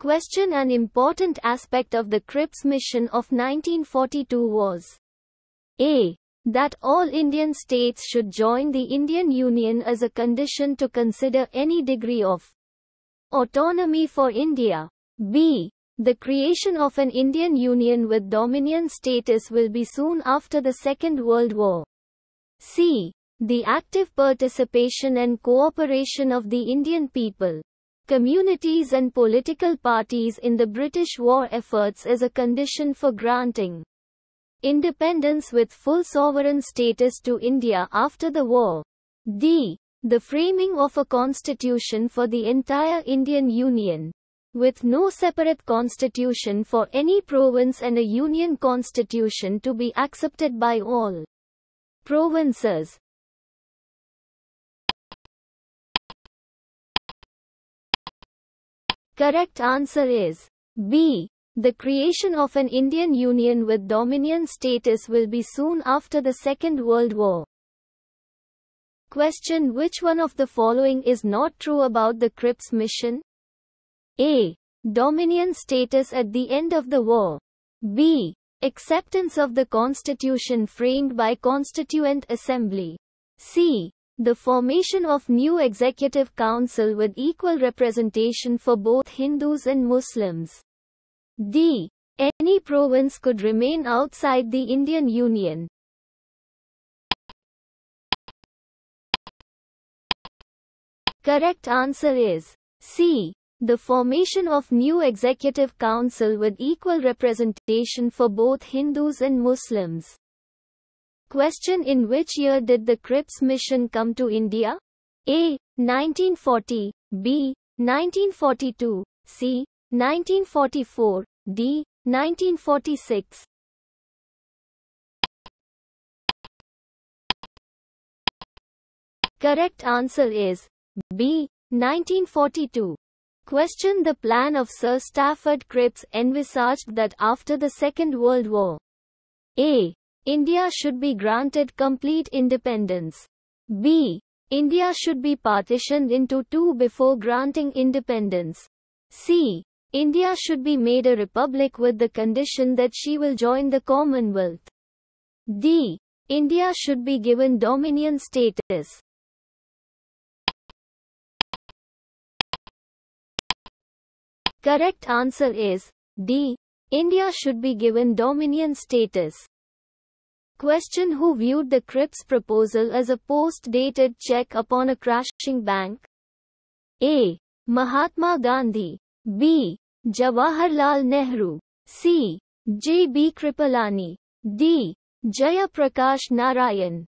Question: An important aspect of the Cripps Mission of 1942 was a. That all Indian states should join the Indian Union as a condition to consider any degree of autonomy for India. B. The creation of an Indian Union with dominion status will be soon after the Second World War. C. The active participation and cooperation of the Indian people, communities and political parties in the British war efforts as a condition for granting independence with full sovereign status to India after the war. D. The framing of a constitution for the entire Indian Union, with no separate constitution for any province and a union constitution to be accepted by all provinces. Correct answer is B. The creation of an Indian Union with dominion status will be soon after the Second World War. Question: Which one of the following is not true about the Cripps Mission? A. Dominion status at the end of the war. B. Acceptance of the constitution framed by Constituent Assembly. C. The formation of new executive council with equal representation for both Hindus and Muslims. D. Any province could remain outside the Indian Union. Correct answer is C. The formation of new executive council with equal representation for both Hindus and Muslims. Question: In which year did the Cripps Mission come to India? A. 1940. B. 1942. C. 1944. D. 1946. Correct answer is B. 1942. Question: The plan of Sir Stafford Cripps envisaged that after the Second World War, A. India should be granted complete independence. B. India should be partitioned into two before granting independence. C. India should be made a republic with the condition that she will join the Commonwealth. D. India should be given dominion status. Correct answer is D. India should be given dominion status. Question: Who viewed the Cripps proposal as a post-dated check upon a crashing bank? A. Mahatma Gandhi. B. Jawaharlal Nehru. C. J. B. Kripalani. D. Jayaprakash Narayan.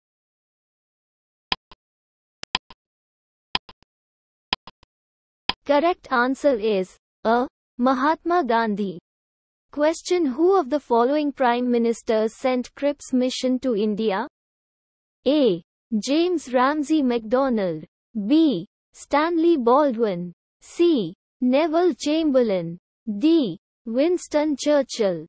Correct answer is A. Mahatma Gandhi. Question: Who of the following prime ministers sent Cripps Mission to India? A. James Ramsay MacDonald. B. Stanley Baldwin. C. Neville Chamberlain. D. Winston Churchill.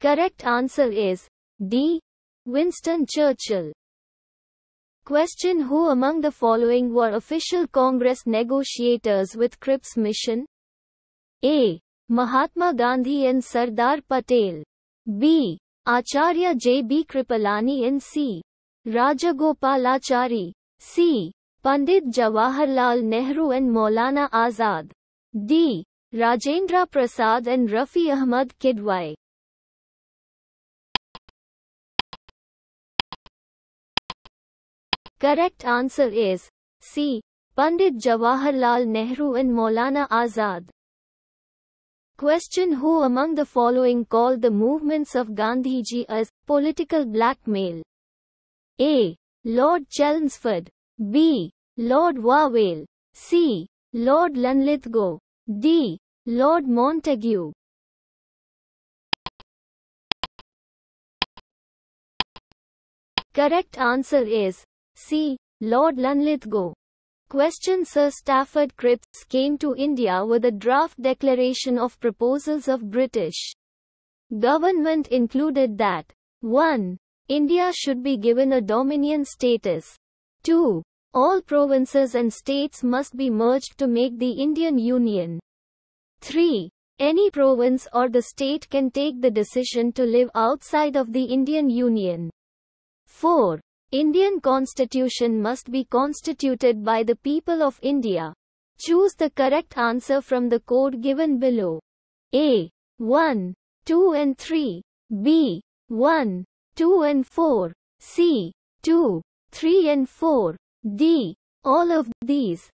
Correct answer is D. Winston Churchill. Question: Who among the following were official Congress negotiators with Cripps Mission? A. Mahatma Gandhi and Sardar Patel. B. Acharya J. B. Kripalani and C. Rajagopalachari. C. Pandit Jawaharlal Nehru and Maulana Azad. D. Rajendra Prasad and Rafi Ahmad Kidwai. Correct answer is C. Pandit Jawaharlal Nehru and Maulana Azad. Question: Who among the following called the movements of Gandhiji as political blackmail? A. Lord Chelmsford. B. Lord Wavell. C. Lord Linlithgow. D. Lord Montague. Correct answer is C. Lord Linlithgow. Question: Sir Stafford Cripps came to India with a draft declaration of proposals of British government included that 1. India should be given a dominion status. 2. All provinces and states must be merged to make the Indian Union. 3. Any province or the state can take the decision to live outside of the Indian Union. 4. Indian Constitution must be constituted by the people of India. Choose the correct answer from the code given below. A. 1, 2 and 3. B. 1, 2 and 4. C. 2, 3 and 4. D. All of these.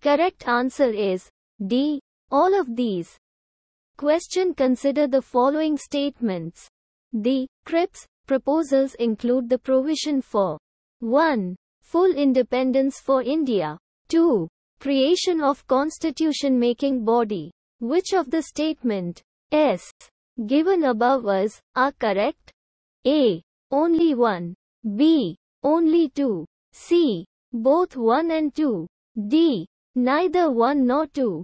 Correct answer is D. All of these. Question. Consider the following statements. The Cripps proposals include the provision for 1. Full independence for India. 2. Creation of constitution-making body. Which of the statements given above us are correct? A. Only one. B. Only two. C. Both one and two. D. Neither one nor two.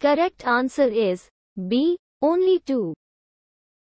Correct answer is B. Only two.